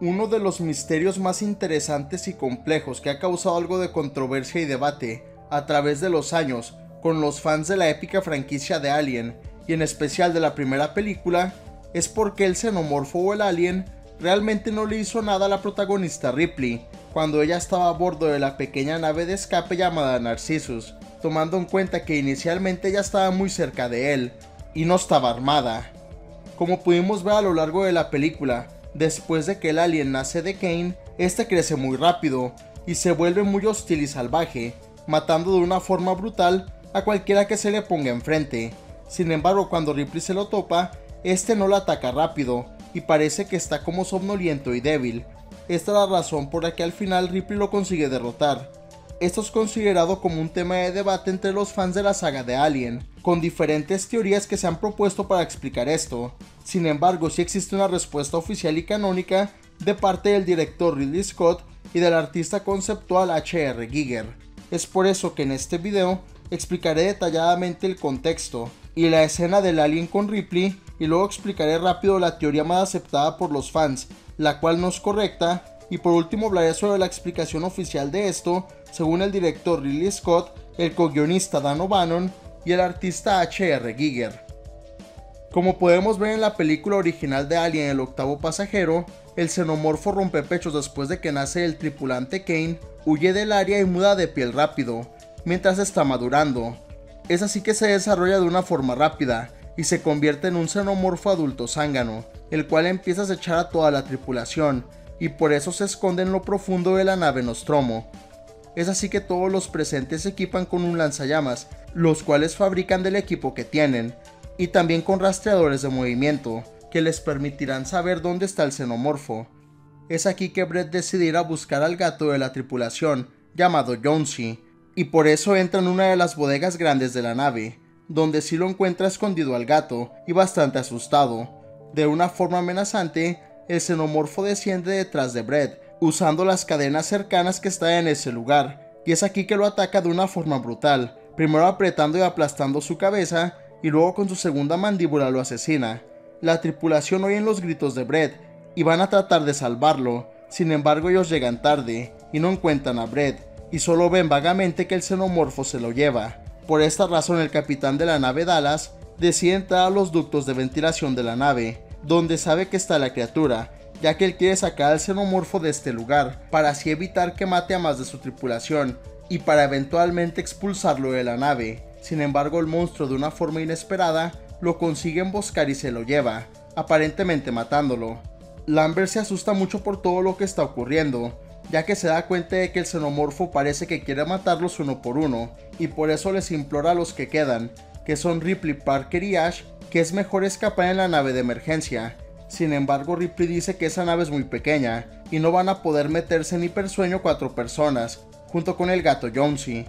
Uno de los misterios más interesantes y complejos que ha causado algo de controversia y debate a través de los años con los fans de la épica franquicia de Alien, y en especial de la primera película, es por qué el xenomorfo o el alien realmente no le hizo nada a la protagonista Ripley cuando ella estaba a bordo de la pequeña nave de escape llamada Narcissus, tomando en cuenta que inicialmente ella estaba muy cerca de él y no estaba armada. Como pudimos ver a lo largo de la película, después de que el alien nace de Kane, este crece muy rápido y se vuelve muy hostil y salvaje, matando de una forma brutal a cualquiera que se le ponga enfrente. Sin embargo, cuando Ripley se lo topa, este no la ataca rápido y parece que está como somnoliento y débil. Esta es la razón por la que al final Ripley lo consigue derrotar. Esto es considerado como un tema de debate entre los fans de la saga de Alien, con diferentes teorías que se han propuesto para explicar esto. Sin embargo, sí existe una respuesta oficial y canónica de parte del director Ridley Scott y del artista conceptual H.R. Giger. Es por eso que en este video explicaré detalladamente el contexto y la escena del alien con Ripley, y luego explicaré rápido la teoría más aceptada por los fans, la cual no es correcta, y por último hablaré sobre la explicación oficial de esto, según el director Ridley Scott, el co-guionista Dan O'Bannon y el artista H.R. Giger. Como podemos ver en la película original de Alien, el octavo pasajero, el xenomorfo rompepechos, después de que nace el tripulante Kane, huye del área y muda de piel rápido, mientras está madurando. Es así que se desarrolla de una forma rápida y se convierte en un xenomorfo adulto zángano, el cual empieza a acechar a toda la tripulación, y por eso se esconde en lo profundo de la nave Nostromo. Es así que todos los presentes se equipan con un lanzallamas, los cuales fabrican del equipo que tienen, y también con rastreadores de movimiento, que les permitirán saber dónde está el xenomorfo. Es aquí que Brett decide ir a buscar al gato de la tripulación, llamado Jonesy, y por eso entra en una de las bodegas grandes de la nave, donde sí lo encuentra escondido al gato y bastante asustado. De una forma amenazante, el xenomorfo desciende detrás de Brett, usando las cadenas cercanas que están en ese lugar, y es aquí que lo ataca de una forma brutal, primero apretando y aplastando su cabeza, y luego con su segunda mandíbula lo asesina. La tripulación oye los gritos de Brett, y van a tratar de salvarlo, sin embargo ellos llegan tarde, y no encuentran a Brett, y solo ven vagamente que el xenomorfo se lo lleva. Por esta razón el capitán de la nave Dallas decide entrar a los ductos de ventilación de la nave, donde sabe que está la criatura, ya que él quiere sacar al xenomorfo de este lugar, para así evitar que mate a más de su tripulación, y para eventualmente expulsarlo de la nave. Sin embargo, el monstruo de una forma inesperada lo consigue emboscar y se lo lleva, aparentemente matándolo. Lambert se asusta mucho por todo lo que está ocurriendo, ya que se da cuenta de que el xenomorfo parece que quiere matarlos uno por uno, y por eso les implora a los que quedan, que son Ripley, Parker y Ash, que es mejor escapar en la nave de emergencia. Sin embargo, Ripley dice que esa nave es muy pequeña, y no van a poder meterse en hipersueño 4 personas, junto con el gato Jonesy.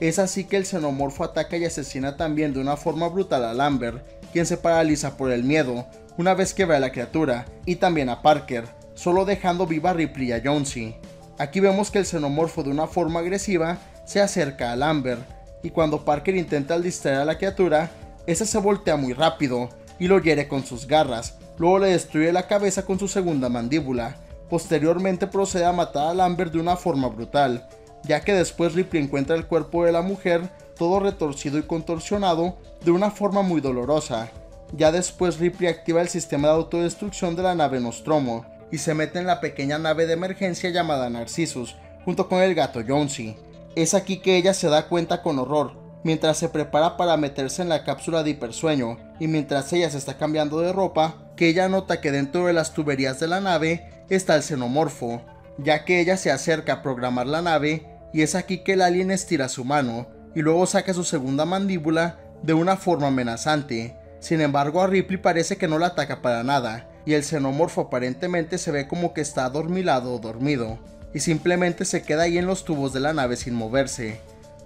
Es así que el xenomorfo ataca y asesina también de una forma brutal a Lambert, quien se paraliza por el miedo, una vez que ve a la criatura, y también a Parker, solo dejando viva a Ripley y a Jonesy. Aquí vemos que el xenomorfo de una forma agresiva se acerca a Lambert, y cuando Parker intenta distraer a la criatura, esta se voltea muy rápido y lo hiere con sus garras, luego le destruye la cabeza con su segunda mandíbula. Posteriormente procede a matar a Lambert de una forma brutal, ya que después Ripley encuentra el cuerpo de la mujer todo retorcido y contorsionado de una forma muy dolorosa. Ya después Ripley activa el sistema de autodestrucción de la nave Nostromo, y se mete en la pequeña nave de emergencia llamada Narcissus, junto con el gato Jonesy. Es aquí que ella se da cuenta con horror, mientras se prepara para meterse en la cápsula de hipersueño, y mientras ella se está cambiando de ropa, que ella nota que dentro de las tuberías de la nave está el xenomorfo, ya que ella se acerca a programar la nave, y es aquí que el alien estira su mano, y luego saca su segunda mandíbula de una forma amenazante. Sin embargo, a Ripley parece que no la ataca para nada, y el xenomorfo aparentemente se ve como que está adormilado o dormido, y simplemente se queda ahí en los tubos de la nave sin moverse.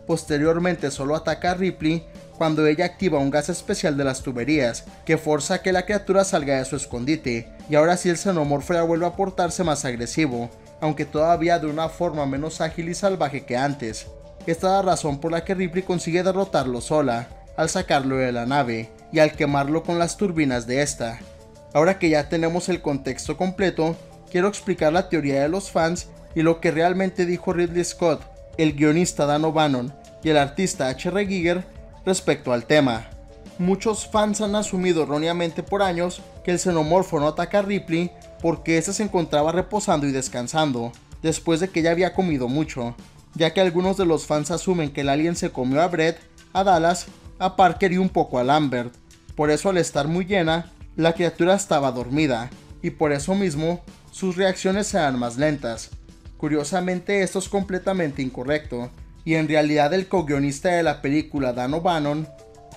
Posteriormente solo ataca a Ripley cuando ella activa un gas especial de las tuberías, que forza a que la criatura salga de su escondite, y ahora sí el xenomorfo ya vuelve a portarse más agresivo, aunque todavía de una forma menos ágil y salvaje que antes. Esta es la razón por la que Ripley consigue derrotarlo sola, al sacarlo de la nave y al quemarlo con las turbinas de esta. Ahora que ya tenemos el contexto completo, quiero explicar la teoría de los fans y lo que realmente dijo Ridley Scott, el guionista Dan O'Bannon y el artista H.R. Giger respecto al tema. Muchos fans han asumido erróneamente por años que el xenomorfo no ataca a Ripley porque ésta se encontraba reposando y descansando, después de que ya había comido mucho, ya que algunos de los fans asumen que el alien se comió a Brett, a Dallas, a Parker y un poco a Lambert. Por eso, al estar muy llena, la criatura estaba dormida, y por eso mismo, sus reacciones serán más lentas. Curiosamente, esto es completamente incorrecto, y en realidad el co-guionista de la película Dan O'Bannon,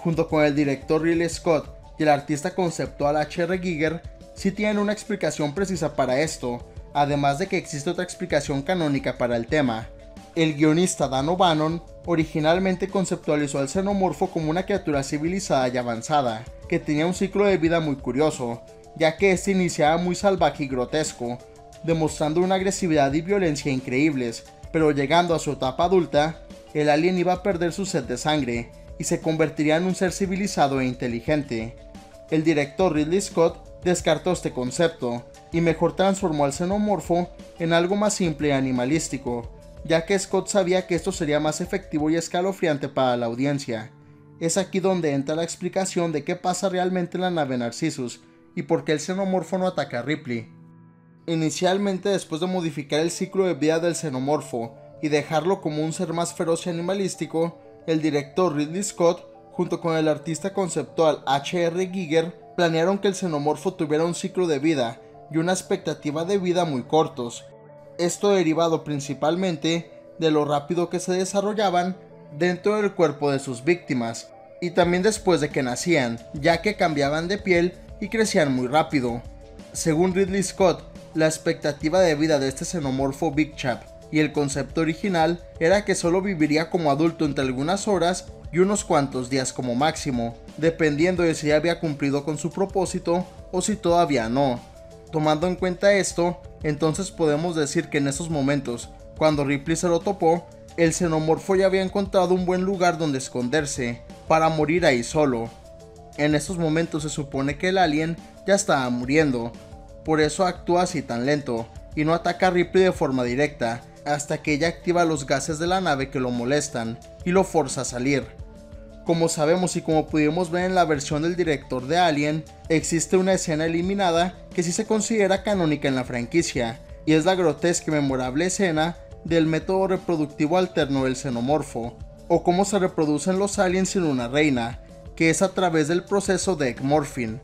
junto con el director Ridley Scott y el artista conceptual H.R. Giger, sí tienen una explicación precisa para esto, además de que existe otra explicación canónica para el tema. El guionista Dan O'Bannon originalmente conceptualizó al xenomorfo como una criatura civilizada y avanzada, que tenía un ciclo de vida muy curioso, ya que este iniciaba muy salvaje y grotesco, demostrando una agresividad y violencia increíbles, pero llegando a su etapa adulta, el alien iba a perder su sed de sangre y se convertiría en un ser civilizado e inteligente. El director Ridley Scott descartó este concepto y mejor transformó al xenomorfo en algo más simple y animalístico, ya que Scott sabía que esto sería más efectivo y escalofriante para la audiencia. Es aquí donde entra la explicación de qué pasa realmente en la nave Narcissus y por qué el xenomorfo no ataca a Ripley. Inicialmente, después de modificar el ciclo de vida del xenomorfo y dejarlo como un ser más feroz y animalístico, el director Ridley Scott, junto con el artista conceptual H.R. Giger, planearon que el xenomorfo tuviera un ciclo de vida y una expectativa de vida muy cortos. Esto derivado principalmente de lo rápido que se desarrollaban dentro del cuerpo de sus víctimas, y también después de que nacían, ya que cambiaban de piel y crecían muy rápido. Según Ridley Scott, la expectativa de vida de este xenomorfo Big Chap y el concepto original era que solo viviría como adulto entre algunas horas y unos cuantos días como máximo, dependiendo de si ya había cumplido con su propósito o si todavía no. Tomando en cuenta esto, entonces podemos decir que en esos momentos, cuando Ripley se lo topó, el xenomorfo ya había encontrado un buen lugar donde esconderse, para morir ahí solo. En esos momentos se supone que el alien ya estaba muriendo, por eso actúa así tan lento, y no ataca a Ripley de forma directa, hasta que ella activa los gases de la nave que lo molestan, y lo forza a salir. Como sabemos y como pudimos ver en la versión del director de Alien, existe una escena eliminada que sí se considera canónica en la franquicia, y es la grotesca y memorable escena del método reproductivo alterno del xenomorfo, o cómo se reproducen los aliens sin una reina, que es a través del proceso de Eggmorphing.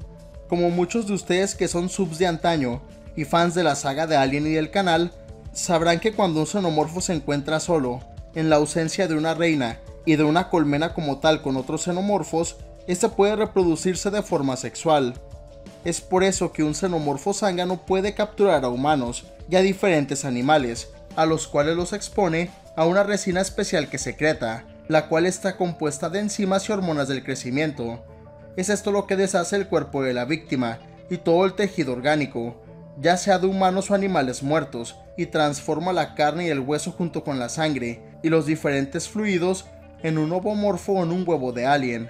Como muchos de ustedes que son subs de antaño y fans de la saga de Alien y del canal, sabrán que cuando un xenomorfo se encuentra solo, en la ausencia de una reina y de una colmena como tal con otros xenomorfos, este puede reproducirse de forma sexual. Es por eso que un xenomorfo zángano puede capturar a humanos y a diferentes animales, a los cuales los expone a una resina especial que secreta, la cual está compuesta de enzimas y hormonas del crecimiento. Es esto lo que deshace el cuerpo de la víctima y todo el tejido orgánico, ya sea de humanos o animales muertos, y transforma la carne y el hueso junto con la sangre y los diferentes fluidos en un ovomorfo o en un huevo de alien.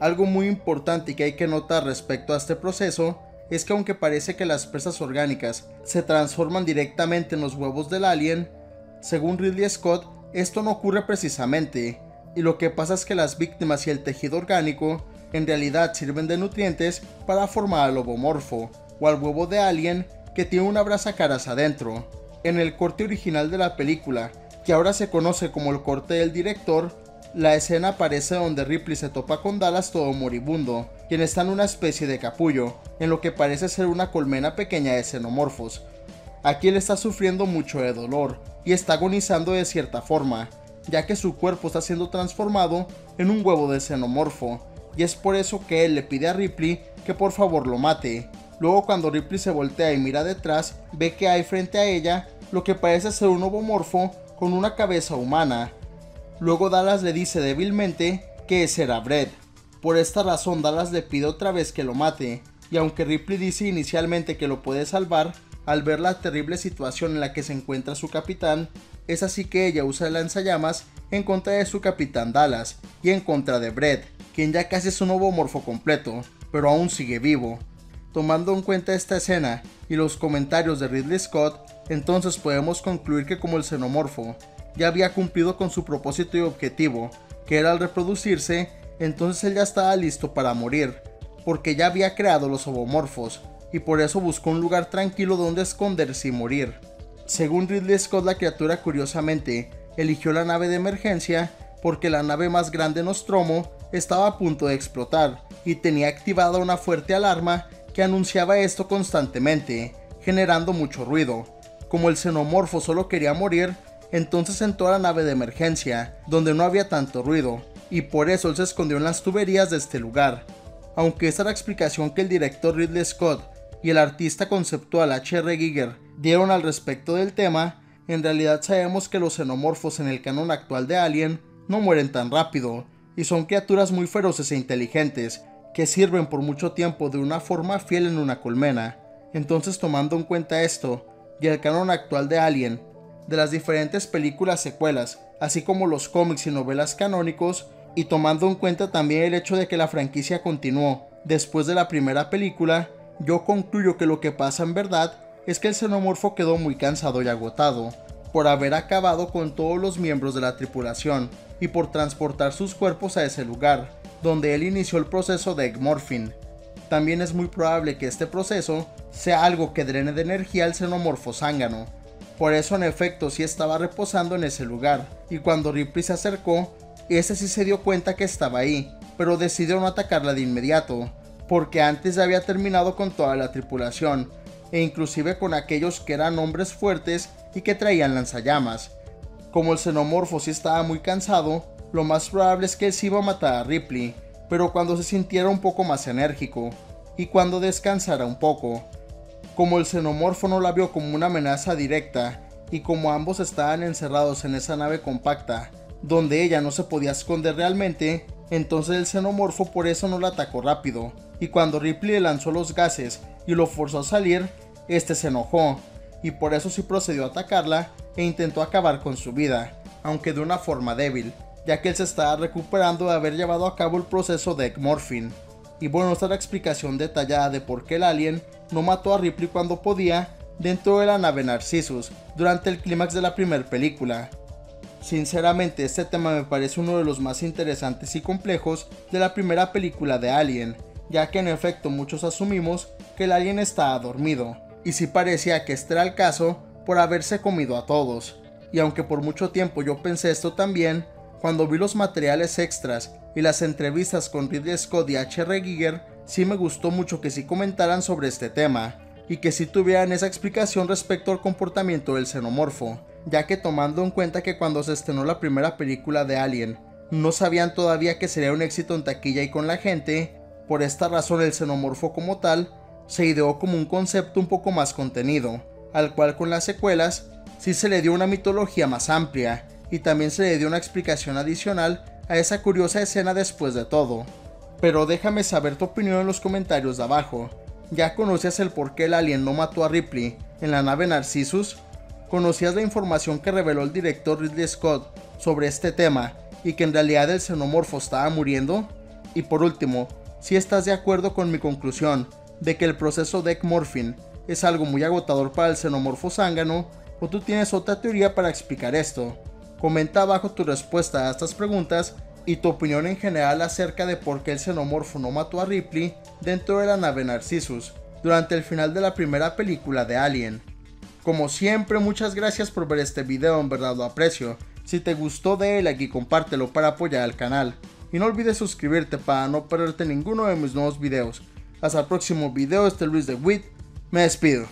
Algo muy importante que hay que notar respecto a este proceso es que aunque parece que las presas orgánicas se transforman directamente en los huevos del alien, según Ridley Scott, esto no ocurre precisamente, y lo que pasa es que las víctimas y el tejido orgánico en realidad sirven de nutrientes para formar al ovomorfo, o al huevo de alien que tiene una brazacaras adentro. En el corte original de la película, que ahora se conoce como el corte del director, la escena aparece donde Ripley se topa con Dallas todo moribundo, quien está en una especie de capullo, en lo que parece ser una colmena pequeña de xenomorfos. Aquí él está sufriendo mucho de dolor, y está agonizando de cierta forma, ya que su cuerpo está siendo transformado en un huevo de xenomorfo, y es por eso que él le pide a Ripley que por favor lo mate. Luego, cuando Ripley se voltea y mira detrás, ve que hay frente a ella lo que parece ser un ovomorfo con una cabeza humana. Luego Dallas le dice débilmente que ese era Brett. Por esta razón Dallas le pide otra vez que lo mate, y aunque Ripley dice inicialmente que lo puede salvar, Al ver la terrible situación en la que se encuentra su capitán, es así que ella usa el lanzallamas en contra de su capitán Dallas y en contra de Brett, quien ya casi es un ovomorfo completo, pero aún sigue vivo. Tomando en cuenta esta escena y los comentarios de Ridley Scott, entonces podemos concluir que como el xenomorfo ya había cumplido con su propósito y objetivo, que era el reproducirse, entonces él ya estaba listo para morir, porque ya había creado los ovomorfos, y por eso buscó un lugar tranquilo donde esconderse y morir. Según Ridley Scott, la criatura curiosamente eligió la nave de emergencia porque la nave más grande, Nostromo, estaba a punto de explotar y tenía activada una fuerte alarma que anunciaba esto constantemente, generando mucho ruido. Como el xenomorfo solo quería morir, entonces entró a la nave de emergencia, donde no había tanto ruido, y por eso él se escondió en las tuberías de este lugar. Aunque esta era la explicación que el director Ridley Scott y el artista conceptual H.R. Giger dieron al respecto del tema, en realidad sabemos que los xenomorfos en el canon actual de Alien no mueren tan rápido, y son criaturas muy feroces e inteligentes, que sirven por mucho tiempo de una forma fiel en una colmena. Entonces, tomando en cuenta esto, y el canon actual de Alien, de las diferentes películas secuelas, así como los cómics y novelas canónicos, y tomando en cuenta también el hecho de que la franquicia continuó después de la primera película, yo concluyo que lo que pasa en verdad es que el xenomorfo quedó muy cansado y agotado, por haber acabado con todos los miembros de la tripulación, y por transportar sus cuerpos a ese lugar, donde él inició el proceso de Eggmorphing. También es muy probable que este proceso sea algo que drene de energía al xenomorfo zángano. Por eso en efecto sí estaba reposando en ese lugar, y cuando Ripley se acercó, este sí se dio cuenta que estaba ahí, pero decidió no atacarla de inmediato, porque antes ya había terminado con toda la tripulación, e inclusive con aquellos que eran hombres fuertes y que traían lanzallamas. Como el xenomorfo sí estaba muy cansado, lo más probable es que él sí iba a matar a Ripley, pero cuando se sintiera un poco más enérgico, y cuando descansara un poco. Como el xenomorfo no la vio como una amenaza directa, y como ambos estaban encerrados en esa nave compacta, donde ella no se podía esconder realmente, entonces el xenomorfo por eso no la atacó rápido, y cuando Ripley le lanzó los gases y lo forzó a salir, este se enojó, y por eso sí procedió a atacarla e intentó acabar con su vida, aunque de una forma débil, ya que él se estaba recuperando de haber llevado a cabo el proceso de Eggmorphing. Y bueno, esta es la explicación detallada de por qué el alien no mató a Ripley cuando podía dentro de la nave Narcissus durante el clímax de la primera película. Sinceramente, este tema me parece uno de los más interesantes y complejos de la primera película de Alien, ya que en efecto muchos asumimos que el alien estaba dormido, y sí parecía que este era el caso por haberse comido a todos. Y aunque por mucho tiempo yo pensé esto también, cuando vi los materiales extras y las entrevistas con Ridley Scott y H.R. Giger, sí me gustó mucho que sí comentaran sobre este tema, y que sí tuvieran esa explicación respecto al comportamiento del xenomorfo, ya que tomando en cuenta que cuando se estrenó la primera película de Alien, no sabían todavía que sería un éxito en taquilla y con la gente. Por esta razón el xenomorfo como tal se ideó como un concepto un poco más contenido, al cual con las secuelas sí se le dio una mitología más amplia, y también se le dio una explicación adicional a esa curiosa escena después de todo. Pero déjame saber tu opinión en los comentarios de abajo. ¿Ya conocías el por qué el alien no mató a Ripley en la nave Narcissus? ¿Conocías la información que reveló el director Ridley Scott sobre este tema y que en realidad el xenomorfo estaba muriendo? Y por último, si estás de acuerdo con mi conclusión de que el proceso de Eggmorphing es algo muy agotador para el xenomorfo zángano, o tú tienes otra teoría para explicar esto. Comenta abajo tu respuesta a estas preguntas y tu opinión en general acerca de por qué el xenomorfo no mató a Ripley dentro de la nave Narcissus durante el final de la primera película de Alien. Como siempre, muchas gracias por ver este video, en verdad lo aprecio. Si te gustó, dale like y compártelo para apoyar al canal. Y no olvides suscribirte para no perderte ninguno de mis nuevos videos. Hasta el próximo video, este es Luis de Wit, me despido.